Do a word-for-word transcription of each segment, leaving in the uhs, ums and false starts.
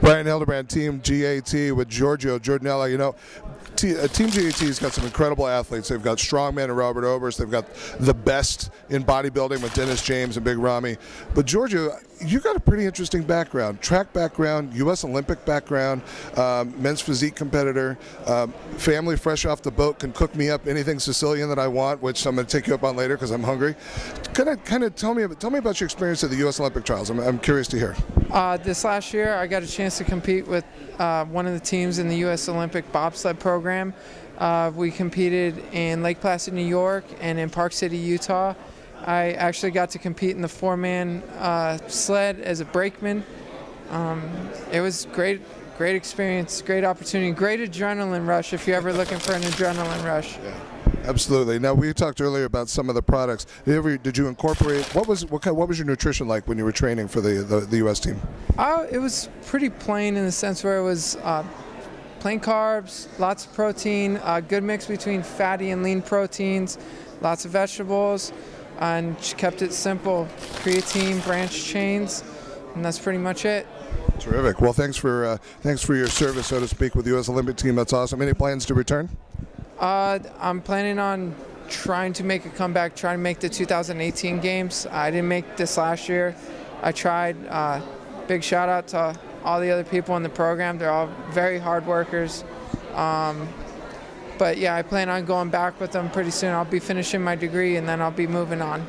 Brian Hildebrand, Team G A T with Giorgio Giurdanella. You know, T uh, Team G A T's got some incredible athletes. They've got strongman and Robert Oberst. They've got the best in bodybuilding with Dennis James and Big Rami. But Giorgio, you got a pretty interesting background: track background, U S Olympic background, um, men's physique competitor, um, family fresh off the boat, can cook me up anything Sicilian that I want, which I'm going to take you up on later because I'm hungry. Kind of, kind of tell me, tell me about your experience at the U S Olympic trials. I'm, I'm curious to hear. Uh, this last year, I got a chance to compete with uh, one of the teams in the U S Olympic bobsled program. Uh, we competed in Lake Placid, New York, and in Park City, Utah. I actually got to compete in the four-man uh, sled as a brakeman. Um, it was great, great experience, great opportunity, great adrenaline rush if you're ever looking for an adrenaline rush. Yeah. Absolutely. Now, we talked earlier about some of the products. Did you, ever, did you incorporate? What was what kind? What was your nutrition like when you were training for the the, the U S team? Uh, it was pretty plain in the sense where it was uh, plain carbs, lots of protein, a uh, good mix between fatty and lean proteins, lots of vegetables, uh, and kept it simple: creatine, branch chains, and that's pretty much it. Terrific. Well, thanks for uh, thanks for your service, so to speak, with the U S Olympic team. That's awesome. Any plans to return? Uh, I'm planning on trying to make a comeback, trying to make the two thousand eighteen games. I didn't make this last year. I tried. Uh, big shout out to all the other people in the program. They're all very hard workers. Um, but yeah, I plan on going back with them pretty soon. I'll be finishing my degree and then I'll be moving on.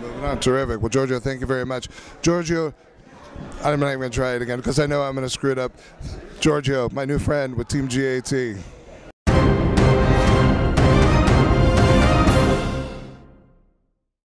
Moving on, terrific. Well, Giorgio, thank you very much. Giorgio, I'm not even going to try it again because I know I'm going to screw it up. Giorgio, my new friend with Team G A T.